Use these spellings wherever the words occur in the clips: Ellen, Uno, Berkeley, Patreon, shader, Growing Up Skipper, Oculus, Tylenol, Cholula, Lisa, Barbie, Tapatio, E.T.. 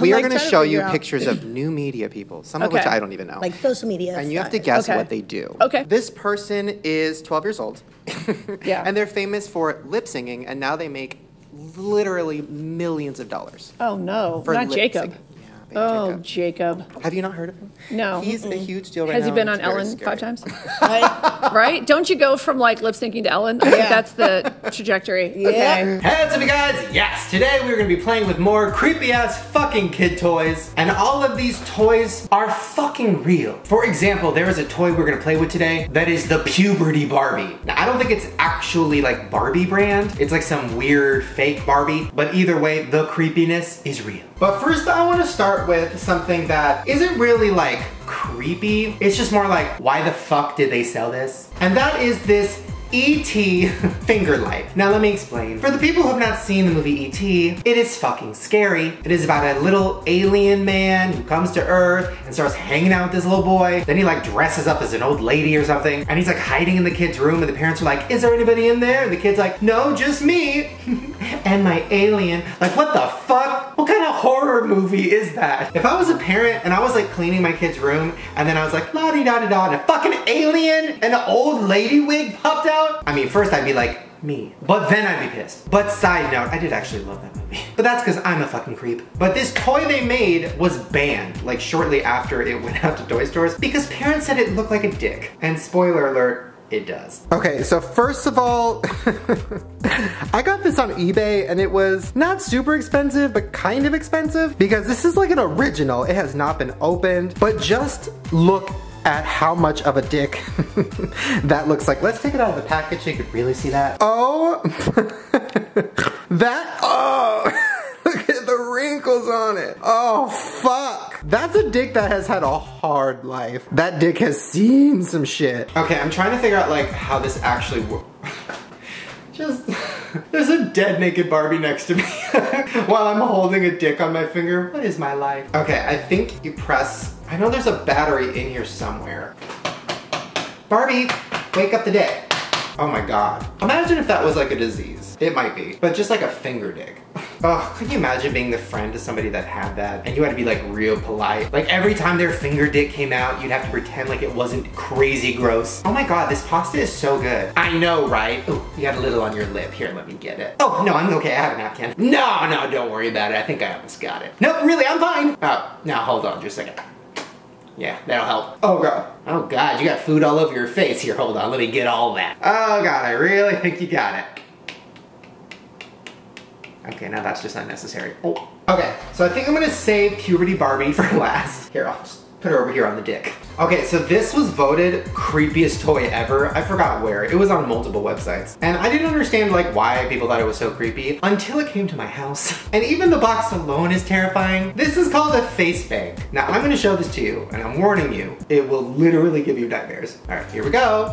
We are going to show you pictures of new media people, some of which I don't even know. Like social media. And you have to guess what they do. Okay. This person is 12 years old. Yeah. And they're famous for lip singing, and now they make literally millions of dollars. Oh, no. Not Jacob. Oh, Jacob. Have you not heard of him? No. He's a huge deal right now. Has he been on Ellen 5 times? Right? Don't you go from like lip syncing to Ellen? I think that's the trajectory. Yeah. Okay. Hey, what's up, you guys? Yes, today we're going to be playing with more creepy ass fucking kid toys. And all of these toys are fucking real. For example, there is a toy we're going to play with today that is the puberty Barbie. Now, I don't think it's actually like Barbie brand. It's like some weird fake Barbie. But either way, the creepiness is real. But first, I want to start with something that isn't really like creepy. It's just more like, why the fuck did they sell this? And that is this E.T. finger light. Now let me explain. For the people who have not seen the movie E.T., it is fucking scary. It is about a little alien man who comes to Earth and starts hanging out with this little boy. Then he like dresses up as an old lady or something, and he's like hiding in the kid's room, and the parents are like, is there anybody in there? And the kid's like, no, just me and my alien. Like, what the fuck? What kind of horror movie is that? If I was a parent and I was like cleaning my kid's room, and then I was like, la-di-da-di-da, and a fucking alien and an old lady wig popped out, I mean, first I'd be like, me. But then I'd be pissed. But side note, I did actually love that movie. But that's because I'm a fucking creep. But this toy they made was banned, like shortly after it went out to toy stores, because parents said it looked like a dick. And spoiler alert, it does. Okay, so first of all, I got this on eBay, and it was not super expensive, but kind of expensive, because this is like an original. It has not been opened, but just look at how much of a dick that looks like. Let's take it out of the package so you could really see that. Oh, that, oh, look at the wrinkles on it. Oh, fuck. That's a dick that has had a hard life. That dick has seen some shit. Okay, I'm trying to figure out like how this actually works. Just, there's a dead naked Barbie next to me while I'm holding a dick on my finger. What is my life? Okay, I think you press, I know there's a battery in here somewhere. Barbie, wake up the dick. Oh my God. Imagine if that was like a disease. It might be, but just like a finger dick. Oh, could you imagine being the friend to somebody that had that, and you had to be like real polite? Like every time their finger dick came out, you'd have to pretend like it wasn't crazy gross. Oh my God, this pasta is so good. I know, right? Oh, you got a little on your lip. Here, let me get it. Oh, no, I'm okay. I have a napkin. No, no, don't worry about it. I think I almost got it. Nope, really, I'm fine. Oh, now hold on just a second. Yeah, that'll help. Oh, God. Oh, God, you got food all over your face. Here, hold on. Let me get all that. Oh, God, I really think you got it. Okay, now that's just unnecessary. Oh. Okay, so I think I'm gonna save puberty Barbie for last. Here, I'll just put her over here on the dick. Okay, so this was voted creepiest toy ever. I forgot where. It was on multiple websites. And I didn't understand like why people thought it was so creepy until it came to my house. And even the box alone is terrifying. This is called a face bag. Now I'm gonna show this to you, and I'm warning you, it will literally give you nightmares. All right, here we go.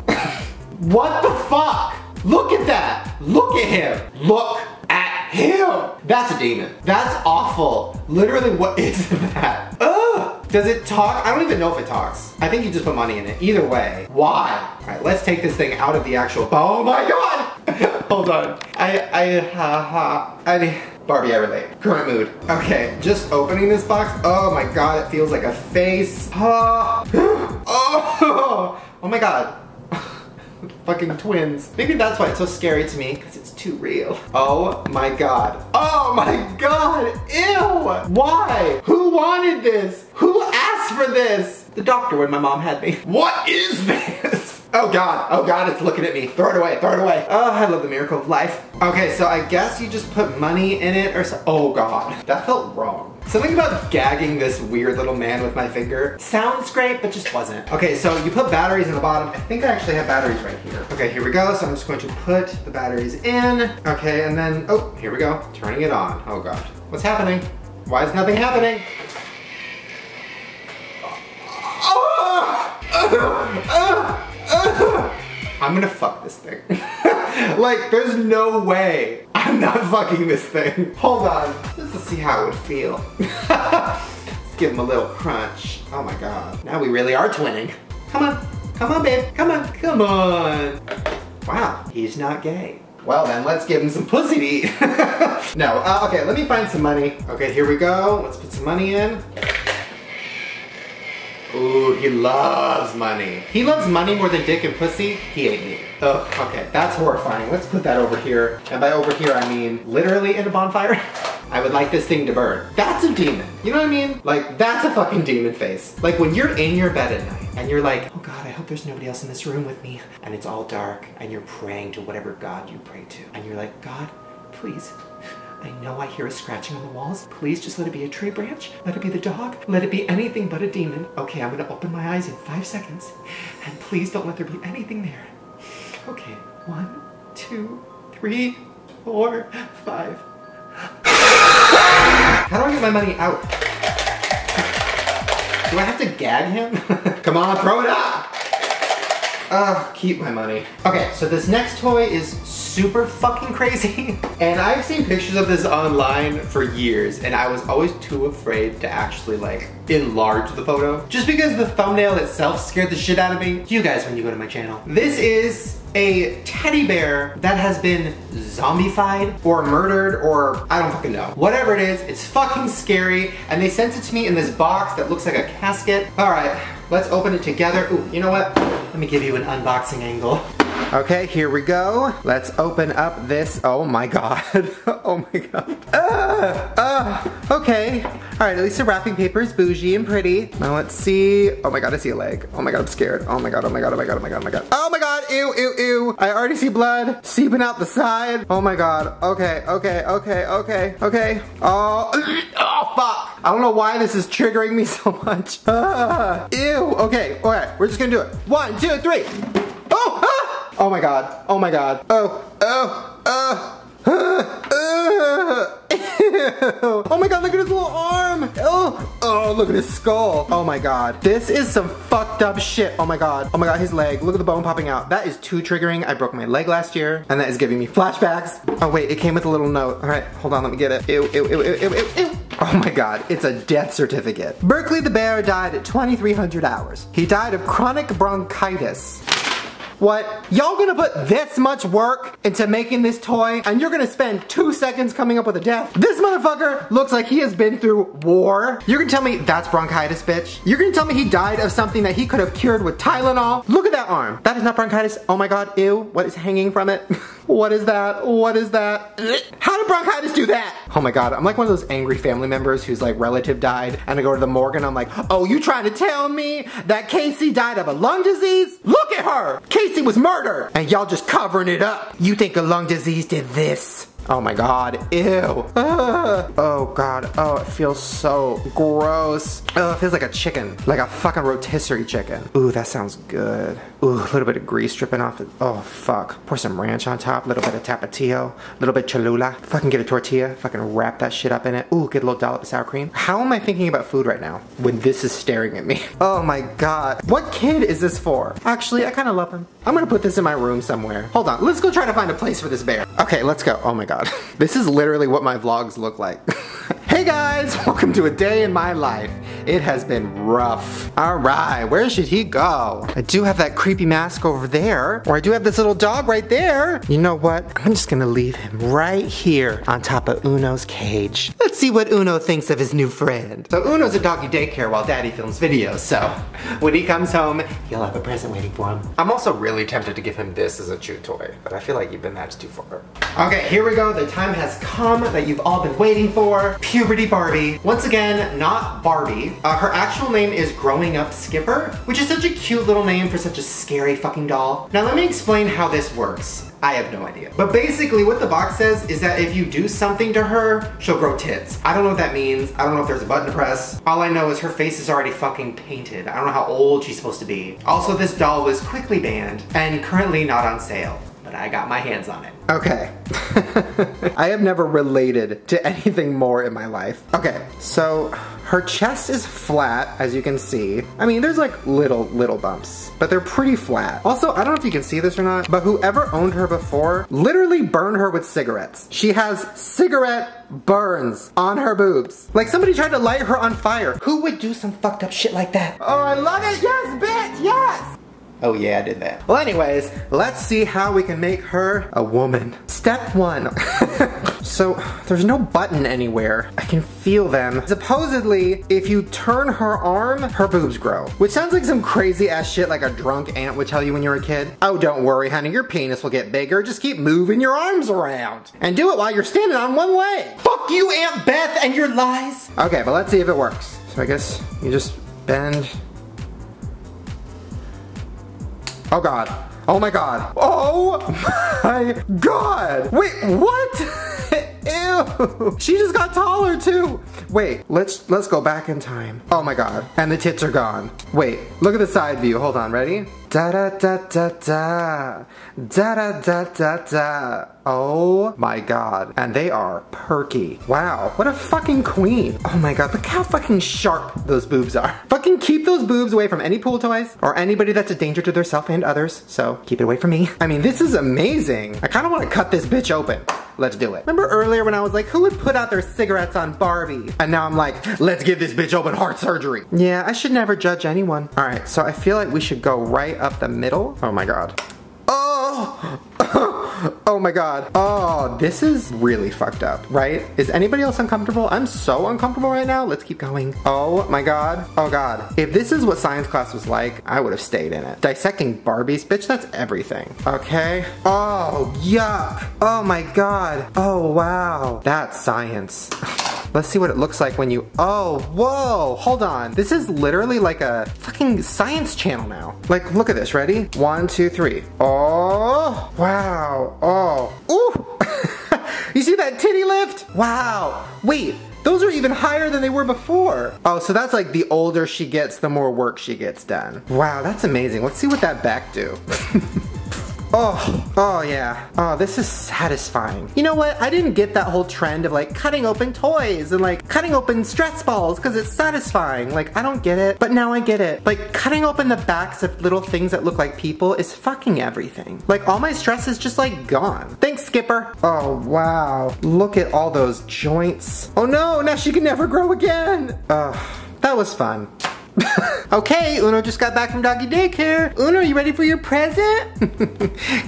What the fuck? Look at that. Look at him. Look at him! That's a demon. That's awful. Literally, what is that? Ugh! Does it talk? I don't even know if it talks. I think you just put money in it. Either way, why? All right, let's take this thing out of the actual. Oh my God! Hold on. Barbie, I relate. Current mood. Okay, just opening this box. Oh my God, it feels like a face. Oh my God. Fucking twins. Maybe that's why it's so scary to me, because it's too real. Oh my God. Oh my God, ew! Why? Who wanted this? Who asked for this? The doctor when my mom had me. What is this? Oh God, it's looking at me. Throw it away, throw it away. Oh, I love the miracle of life. Okay, so I guess you just put money in it or so. Oh God, that felt wrong. Something about gagging this weird little man with my finger sounds great, but just wasn't. Okay, so you put batteries in the bottom. I think I actually have batteries right here. Okay, here we go. So I'm just going to put the batteries in. Okay, and then, oh, here we go. Turning it on. Oh God. What's happening? Why is nothing happening? I'm gonna fuck this thing. Like, there's no way I'm not fucking this thing. Hold on, just to see how it would feel. Let's give him a little crunch. Oh my God. Now we really are twinning. Come on, come on, babe. Come on, come on. Wow, he's not gay. Well then, let's give him some pussy to eat. No, okay, let me find some money. Okay, here we go. Let's put some money in. Ooh, he loves money. He loves money more than dick and pussy. He ate me. Oh, okay, that's horrifying. Let's put that over here. And by over here, I mean literally in a bonfire. I would like this thing to burn. That's a demon. You know what I mean? Like, that's a fucking demon face. Like, when you're in your bed at night and you're like, oh God, I hope there's nobody else in this room with me. And it's all dark and you're praying to whatever God you pray to. And you're like, God, please. I know I hear a scratching on the walls. Please just let it be a tree branch. Let it be the dog. Let it be anything but a demon. Okay, I'm gonna open my eyes in 5 seconds. And please don't let there be anything there. Okay, 1, 2, 3, 4, 5. How do I get my money out? Do I have to gag him? Come on, throw it up! Keep my money. Okay, so this next toy is super fucking crazy. And I've seen pictures of this online for years, and I was always too afraid to actually, like, enlarge the photo. Just because the thumbnail itself scared the shit out of me. You guys, when you go to my channel. This is a teddy bear that has been zombified or murdered or I don't fucking know. Whatever it is, it's fucking scary. And they sent it to me in this box that looks like a casket. All right, let's open it together. Ooh, you know what? Let me give you an unboxing angle. Okay, here we go. Let's open up this. Oh my God. Oh my God. Okay. All right, at least the wrapping paper is bougie and pretty. Now let's see. Oh my God, I see a leg. Oh my God, I'm scared. Oh my God, oh my God, oh my God, oh my God, oh my God. Oh my God, ew, ew, ew. I already see blood seeping out the side. Oh my God. Okay, okay, okay, okay, okay. Oh, oh fuck. I don't know why this is triggering me so much. Ew, okay, all right, we're just gonna do it. 1, 2, 3. Oh, ah! Oh my God, oh my God. Oh, oh, oh. Oh my God, look at his little arm. Oh, oh, look at his skull. Oh my God, this is some fucked up shit. Oh my God, his leg. Look at the bone popping out. That is too triggering. I broke my leg last year, and that is giving me flashbacks. Oh wait, it came with a little note. All right, hold on, let me get it. Ew, ew, ew, ew, ew, ew, ew. Oh my God, it's a death certificate. Berkeley the bear died at 2300 hours. He died of chronic bronchitis. What? Y'all gonna put this much work into making this toy and you're gonna spend 2 seconds coming up with a death? This motherfucker looks like he has been through war. You're gonna tell me that's bronchitis, bitch. You're gonna tell me he died of something that he could have cured with Tylenol. Look at that arm. That is not bronchitis. Oh my God, ew. What is hanging from it? What is that? What is that? How did bronchitis do that? Oh my God, I'm like one of those angry family members whose like relative died and I go to the morgue and I'm like, oh, you trying to tell me that Casey died of a lung disease? Look at her! Casey was murdered! And y'all just covering it up. You think a lung disease did this? Oh my God, ew. Oh God, oh, it feels so gross. Oh, it feels like a chicken, like a fucking rotisserie chicken. Ooh, that sounds good. Ooh, a little bit of grease dripping off it. Oh fuck, pour some ranch on top, a little bit of Tapatio, a little bit Cholula. Fucking get a tortilla, fucking wrap that shit up in it. Ooh, get a little dollop of sour cream. How am I thinking about food right now when this is staring at me? Oh my God, what kid is this for? Actually, I kinda love him. I'm gonna put this in my room somewhere. Hold on, let's go try to find a place for this bear. Okay, let's go, oh my God. This is literally what my vlogs look like. Hey guys, welcome to a day in my life. It has been rough. All right, where should he go? I do have that creepy mask over there, or I do have this little dog right there. You know what? I'm just gonna leave him right here on top of Uno's cage. Let's see what Uno thinks of his new friend. So Uno's at doggy daycare while daddy films videos, so when he comes home, he'll have a present waiting for him. I'm also really tempted to give him this as a chew toy, but I feel like even that's too far. Okay, here we go. The time has come that you've all been waiting for. Puberty Barbie. Once again, not Barbie. Her actual name is Growing Up Skipper, which is such a cute little name for such a scary fucking doll. Now let me explain how this works. I have no idea. But basically what the box says is that if you do something to her, she'll grow tits. I don't know what that means. I don't know if there's a button to press. All I know is her face is already fucking painted. I don't know how old she's supposed to be. Also, this doll was quickly banned and currently not on sale. I got my hands on it. Okay. I have never related to anything more in my life. Okay, so her chest is flat, as you can see. I mean, there's like little bumps, but they're pretty flat. Also, I don't know if you can see this or not, but whoever owned her before literally burned her with cigarettes. She has cigarette burns on her boobs. Like somebody tried to light her on fire. Who would do some fucked up shit like that? Oh, I love it. Yes, bitch, yes! Oh yeah, I did that. Well anyways, let's see how we can make her a woman. Step one. So, there's no button anywhere. I can feel them. Supposedly, if you turn her arm, her boobs grow. Which sounds like some crazy ass shit like a drunk aunt would tell you when you were a kid. Oh, don't worry, honey, your penis will get bigger. Just keep moving your arms around. And do it while you're standing on one leg. Fuck you, Aunt Beth, and your lies. Okay, but let's see if it works. So I guess you just bend. Oh God. Oh my God. Oh my God. Wait, what? Ew. She just got taller too. Wait, let's go back in time. Oh my God. And the tits are gone. Wait, look at the side view. Hold on, ready? Da da da da da. Da da da da da. Oh my God. And they are perky. Wow, what a fucking queen. Oh my God, look how fucking sharp those boobs are. Fucking keep those boobs away from any pool toys or anybody that's a danger to their self and others, so keep it away from me. I mean, this is amazing. I kinda wanna cut this bitch open. Let's do it. Remember earlier when I was like, who would put out their cigarettes on Barbie? And now I'm like, let's give this bitch open heart surgery. Yeah, I should never judge anyone. All right, so I feel like we should go right up the middle. Oh my God. Oh! Oh my God. Oh, this is really fucked up, right? Is anybody else uncomfortable? I'm so uncomfortable right now. Let's keep going. Oh my God. Oh God. If this is what science class was like, I would have stayed in it. Dissecting Barbies, bitch, that's everything. Okay. Oh, yuck. Oh my God. Oh wow. That's science. Let's see what it looks like when you, oh, whoa, hold on. This is literally like a fucking science channel now. Like, look at this, ready? 1, 2, 3. Oh, wow, oh, ooh. You see that titty lift? Wow, wait. Those are even higher than they were before. Oh, so that's like the older she gets, the more work she gets done. Wow, that's amazing. Let's see what that back do. Oh, oh yeah. Oh, this is satisfying. You know what? I didn't get that whole trend of like cutting open toys and like cutting open stress balls because it's satisfying. Like, I don't get it, but now I get it. Like, cutting open the backs of little things that look like people is fucking everything. Like, all my stress is just like gone. Thanks, Skipper. Oh, wow. Look at all those joints. Oh no, now she can never grow again. Oh, that was fun. Okay, Uno just got back from doggy daycare. Uno, you ready for your present?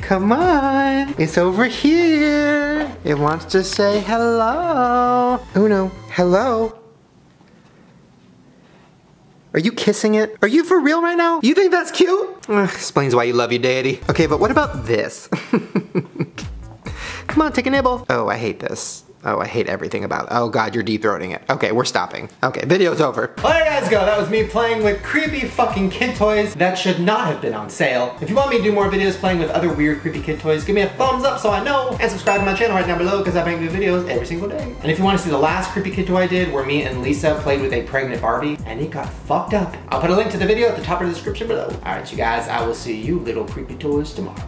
Come on, it's over here. It wants to say hello. Uno, hello. Are you kissing it? Are you for real right now? You think that's cute? Explains why you love your daddy. Okay, but what about this? Come on, take a nibble. Oh, I hate this. Oh, I hate everything about it. Oh God, you're deep throating it. Okay, we're stopping. Okay, video's over. Well, there you guys go. That was me playing with creepy fucking kid toys that should not have been on sale. If you want me to do more videos playing with other weird creepy kid toys, give me a thumbs up so I know, and subscribe to my channel right down below because I make new videos every single day. And if you want to see the last creepy kid toy I did where me and Lisa played with a pregnant Barbie and it got fucked up, I'll put a link to the video at the top of the description below. All right, you guys, I will see you little creepy toys tomorrow.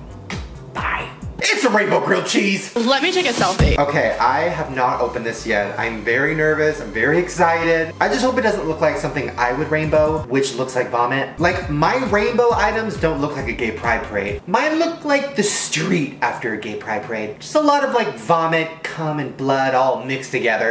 Bye. It's a rainbow grilled cheese! Let me take a selfie. Okay, I have not opened this yet. I'm very nervous, I'm very excited. I just hope it doesn't look like something I would rainbow, which looks like vomit. Like, my rainbow items don't look like a gay pride parade. Mine look like the street after a gay pride parade. Just a lot of like vomit, cum, and blood all mixed together.